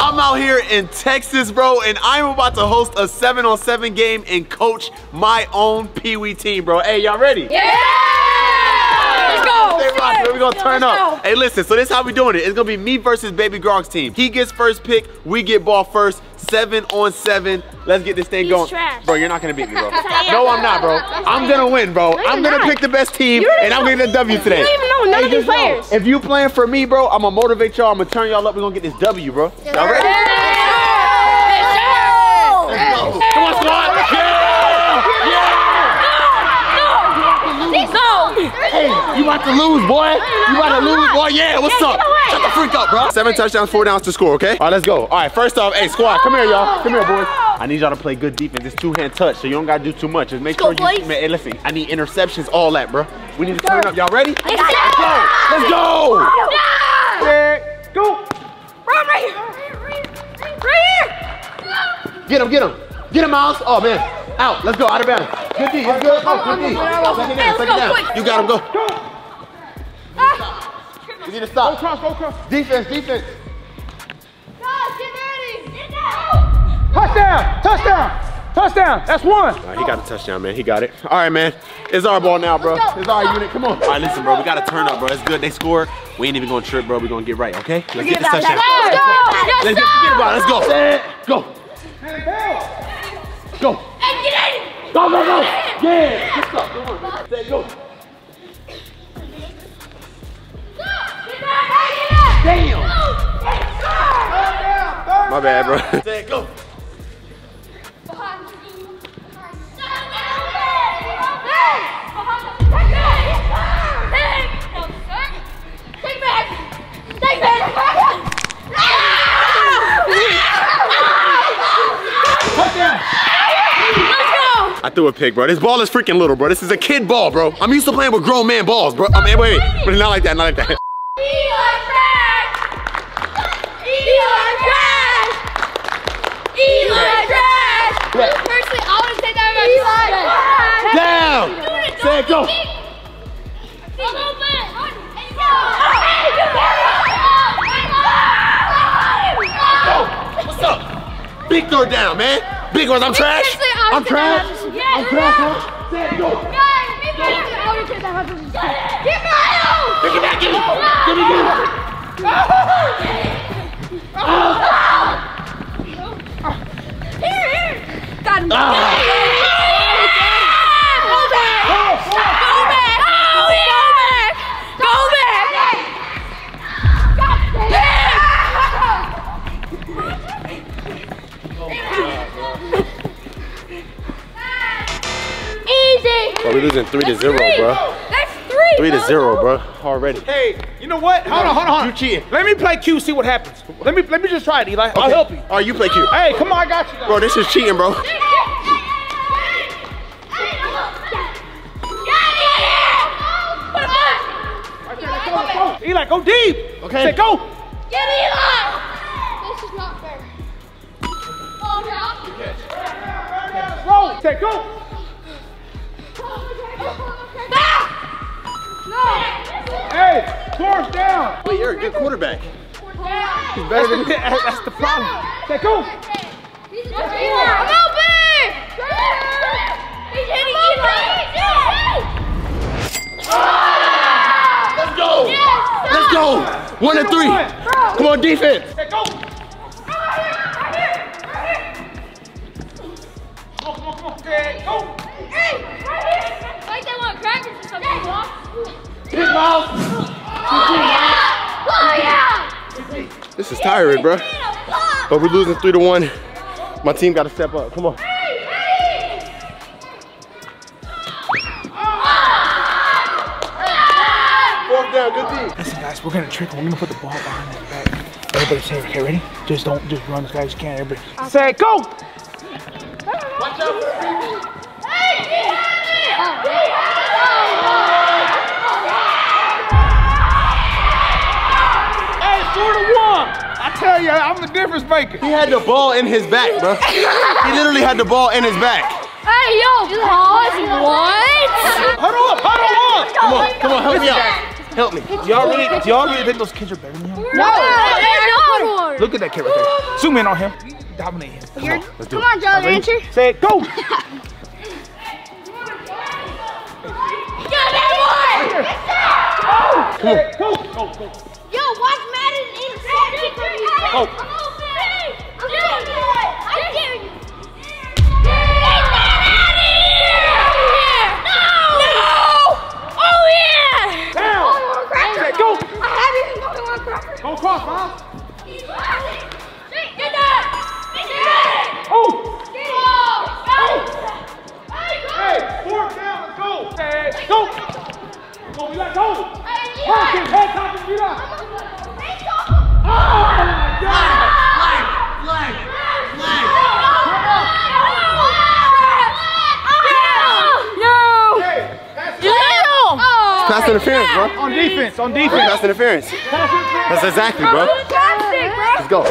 I'm out here in Texas, bro, and I'm about to host a 7-on-7 game and coach my own Pee Wee team, bro. Hey, y'all ready? Yeah! Let's go! Stay rocking, we're gonna turn up. Hey, listen, so this is how we doing it. It's gonna be me versus Baby Gronk's team. He gets first pick, we get ball first. 7-on-7. Let's get this thing going. Trash. Bro, you're not gonna beat me, bro. No, I'm not, bro. I'm gonna win, bro. No, I'm gonna pick the best team, and I'm gonna get a W today. You don't even know none of these players. If you playing for me, bro, I'm gonna motivate y'all. I'm gonna turn y'all up. We're gonna get this W, bro. Y'all ready? Let's go. Come on, squad. Yeah! Yeah! No! No! Hey, you about to lose, boy. You about to lose, boy. Yeah, what's up? Shut the freak up, bro. 7 touchdowns, 4 downs to score, okay? All right, let's go. All right, first off, hey, squad, come here, y'all. Come here, boys. I need y'all to play good defense. It's 2-hand touch, so you don't gotta do too much. Just make sure you, man, hey, listen, I need interceptions, all that, bro. We need to turn up. Y'all ready? Let's go. Let's go. Let's go. Run right here. Get him, get him. Get him, Miles. Oh, man. Out. Let's go. Out of bounds. Good D. Good D. Second down. You got him. Go. We need to stop. Go cross, go cross. Defense, defense. Guys, get ready. Get down. Touchdown, touchdown, touchdown. That's one. All right, he got a touchdown, man. He got it. All right, man. It's our ball now, bro. It's our unit. Come on. All right, listen, bro. We got to turn up, bro. It's good. They scored. We ain't even going to trip, bro. We're going to get right, okay? Let's get this touchdown. Let's go. Let's get about it. Let's go. Go. Go. Go, go, go. Yeah. Let's go. Let's go. Damn! My bad, bro. Go. Take back! Take back! I threw a pick, bro. This ball is freaking little, bro. This is a kid ball, bro. I'm used to playing with grown man balls, bro. I mean, wait, but not like that, not like that. Personally, I want to say that about Eli. Down. Say it, go. What's up? Big throw down, man. Big ones. I'm trash. I'm trash. I'm trash. Say it, go. Get my own. Get back. Get me. Get me. Got him. Easy. Bro, we're losing 3-0, bro. That's 3-0, bro. Already. Hey, you know what? Hold on, hold on. You cheating. Let me play Q, see what happens. Let me just try it, Eli. Okay. I'll help you. All right, you play Q. Hey, come on, I got you. Guys. Bro, this is cheating, bro. Eli, go deep. Okay. Say go. Get Eli. This is not fair. Ball drop. Roll. Say go. No. Hey, force down. Wait, you're a good quarterback. He's better than me. That's the problem. Say go. I'm open. He's hitting Eli. Let's go! Yes, let's go! 1-3. Bro. Come on, defense! Hey, go! Come on, come on, come on. Hey, go! Hey! Like they want practice or something, hey. Big mouth! Oh, yeah! This is tiring, bro. But we're losing 3-1. My team got to step up. Come on. We're gonna trick him. We're gonna put the ball behind his back. Everybody say, okay, ready? Just don't just run as high as you can. Everybody say, go! Watch out for people! Hey, he had it! He had it! Hey, 4-1! I tell you, I'm the difference maker. He had the ball in his back, bro. He literally had the ball in his back. Hey, yo, pause, what? Huddle up! Come on, come on, help me out. Help me. Do y'all really think those kids are better than you? No! They're not. Look at that kid right there. Zoom in on him. Dominate him. Come on, let's do it. Come on, Jolly Rancher. Say it, go. Come on. Go, go, go. Yo, watch Madden intercept it from you. Go. I'm open. I'm getting it. I'm getting it. Get that out of here. No. No. Oh, yeah. Down. Oh, cracker. Go. I haven't even gotten one cracker. Go cross, Mom. Get that. Get that. Oh. Get it. Oh. Hey, fork down. Let's go. Hey, go. Go. We got to go. Pass interference, bro. On defense, on defense. Pass interference. That's exactly, bro. Let's go.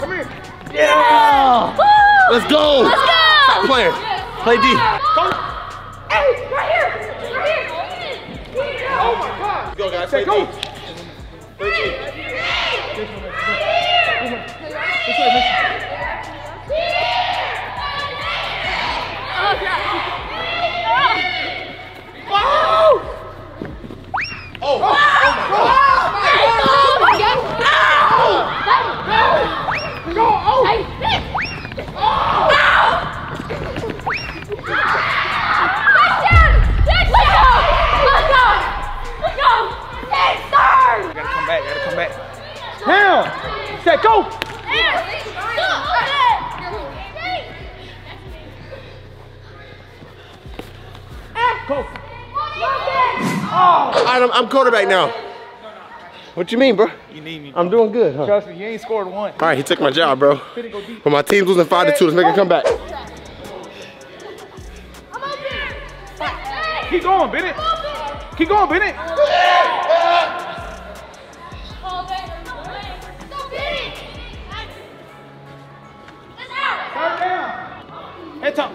Come here. Yeah! Woo! Let's go! Let's go! Stop playing. Play D. Go. Hey, right here! Right here! Oh my God! Let's go, guys. Play go! Play D. Oh! Oh! Oh! My God! Oh! Go! Oh! Hey. Oh! Ow! Touchdown! Touchdown! Let's go! Let's go! Yes, sir! You gotta come back, gotta come back. Now! Set, go! Go! Oh! I'm quarterback now. What you mean, bro? You need me, bro. I'm doing good, huh? Trust me, you ain't scored one. All right, he took my job, bro. But my team's losing 5-2. Let's make a comeback. I'm open. Keep going, Bennett. Keep going, Bennett. Head top.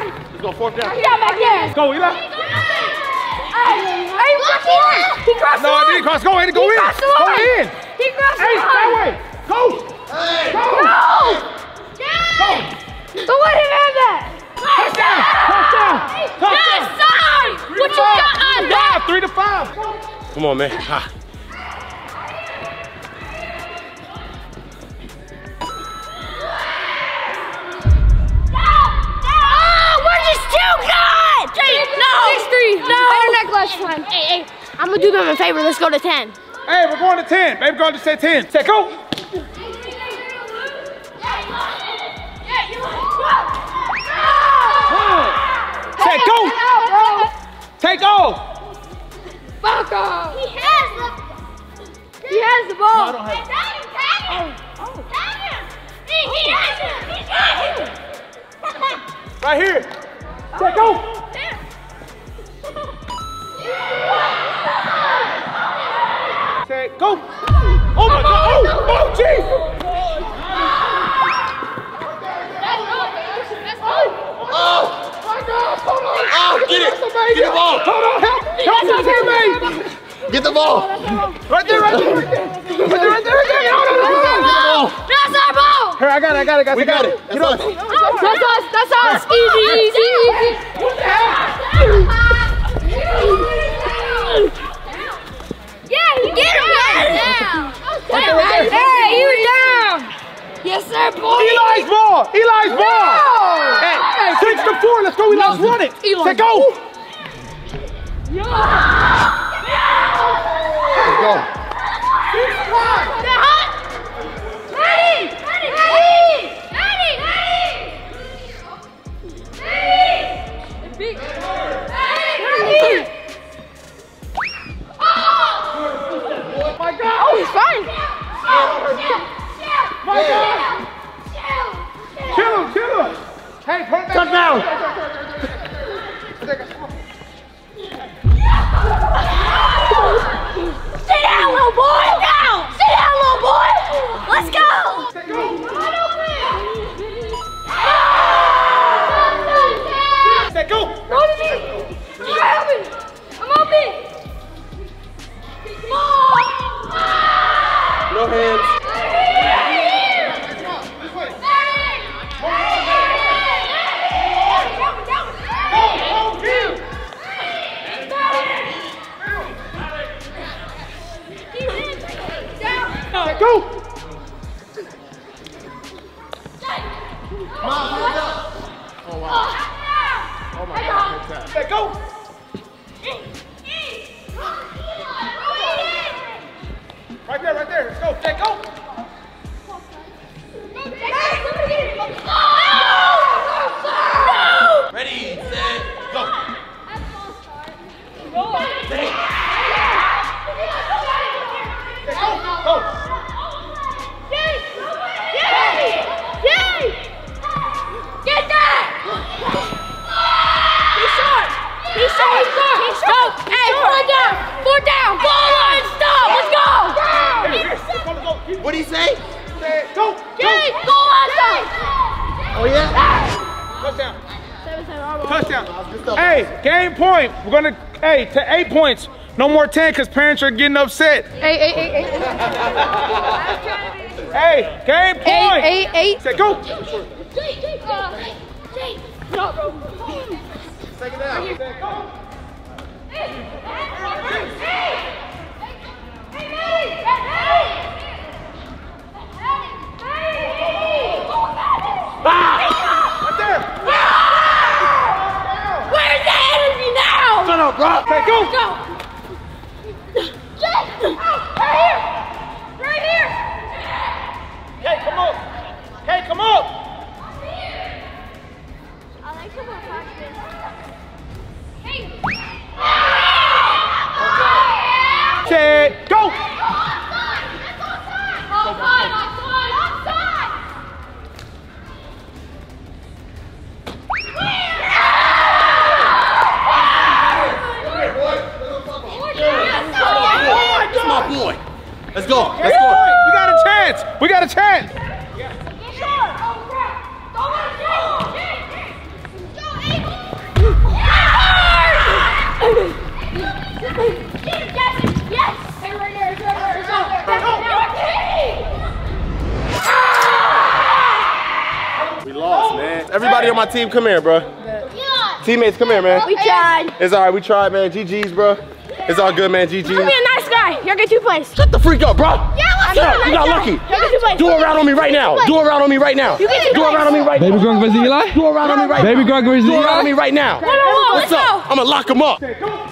Let's go, fourth down. Let's go, Eli. Hey, he crossed the line. No, I didn't cross. Go in. Go in. Go in. He crossed the line. Hey, that way. Go. Hey. Go. Go. So what did he have that? Touchdown. Touchdown. Touchdown. Touchdown. What you got on that? 3-5. Come on, man. Ha. Oh, where'd you still go? No. 6-3. No. Better neck last time. Hey, hey. I'm gonna do them a favor. Let's go to 10. Hey, we're going to 10. Baby girl just said 10. Say go. Say go. Take off. Fuck off. He has the. He has the ball. No, I don't have it. Oh. He has it. Right here. Say go. Set, go! Oh my God! Oh, oh, jeez! Oh! Oh my God! Hold on! Oh, get it! Get the ball! Hold on! Help! Help us here, get the ball! Right there! Right there! Right there! Right there! Right there! That's our ball! Here, I got it! We got it! Get up! That's us! Easy! What the hell? Yes, sir, boy. Eli's ball. Eli's ball. Hey, 6-4. Let's go, Eli. Let's run it. Say go. Yo. Let's go. 6-1. Oh, my God. Oh, he's fine. My God. Hey, put it back. Come down. Sit down, little boy. Sit down, little boy. Let's go. Go. Oh, wow. Oh, my God. Good tap. Go. Right there, let's go. Let go. Ready, set, go. Go. Go. Go. What do you say? Go! Jake, go outside! Oh yeah? Ah. Touchdown. Touchdown. Hey, game point. We're gonna, hey, to 8 points. No more 10 because parents are getting upset. Eight. Hey, game point. Eight. Say go. Jake. No, bro. Take it out. Say go. Hey. Ah! Right there! Ah! Where's the energy now? Shut up, bro! Okay, go! Go! Jake! Right here! Okay, come on! Okay, come on! I like to watch practice. Hey! Ah! Okay. Jake, go! Let's go. Let's go. We got a chance. Yeah. We lost, man. Everybody on my team, come here, bro. Yeah. Teammates, come here, man. We tried. It's all right. We tried, man. GG's, bro. It's all good, man. GG. You're a nice guy. Y'all get 2 plays. Shut the freak up, bro. Yeah, let's go. You got lucky. Do a round on me right now. Do a round on me right now. Baby Gronk versus Eli. Do a round on me right now. Baby Gronk versus Eli. Do a round on me right now. What's up? I'm gonna lock him up. Hey, come on.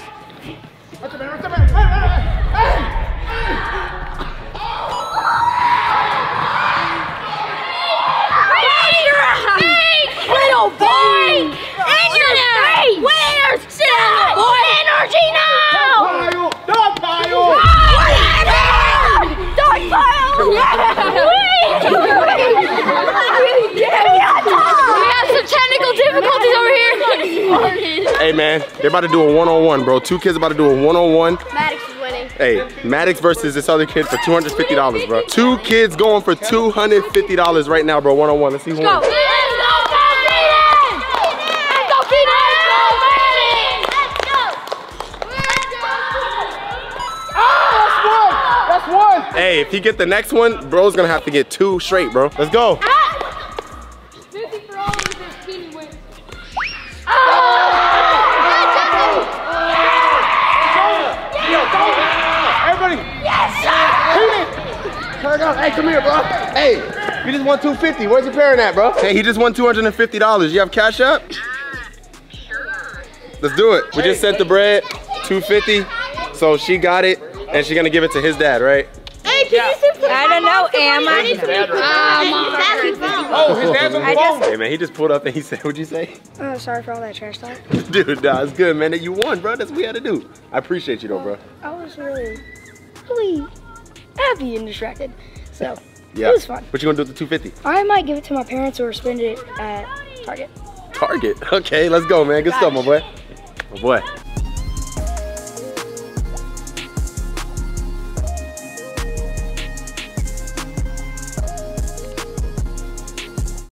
Hey, little boy. Energy. Where's that boy? Energy now. We have some technical difficulties over here. Hey man, they're about to do a one-on-one, bro. 2 kids about to do a one-on-one. Maddox is winning. Hey, Maddox versus this other kid for $250, bro. 2 kids going for $250 right now, bro. One-on-one. Let's see who wins. Hey, if he get the next one, bro's gonna have to get 2 straight, bro. Let's go. Everybody. Yes, sir. Hey, come here, bro. Hey, you just won $250. Where's your parent at, bro? Hey, he just won $250. You have Cash App? Sure. Let's do it. We just sent the bread, $250. So she got it, and she's gonna give it to his dad, right? I don't know, am I? Oh, his dad's on the phone. Hey, man, he just pulled up and he said, what'd you say? Oh, sorry for all that trash talk. Dude, nah, it's good, man. That you won, bro. That's what we had to do. I appreciate you, though, bro. I was really happy and distracted, so yeah. It was fun. What you gonna do with the $250? I might give it to my parents or spend it at Target. Target? Okay, let's go, man. Good stuff, my boy. My boy.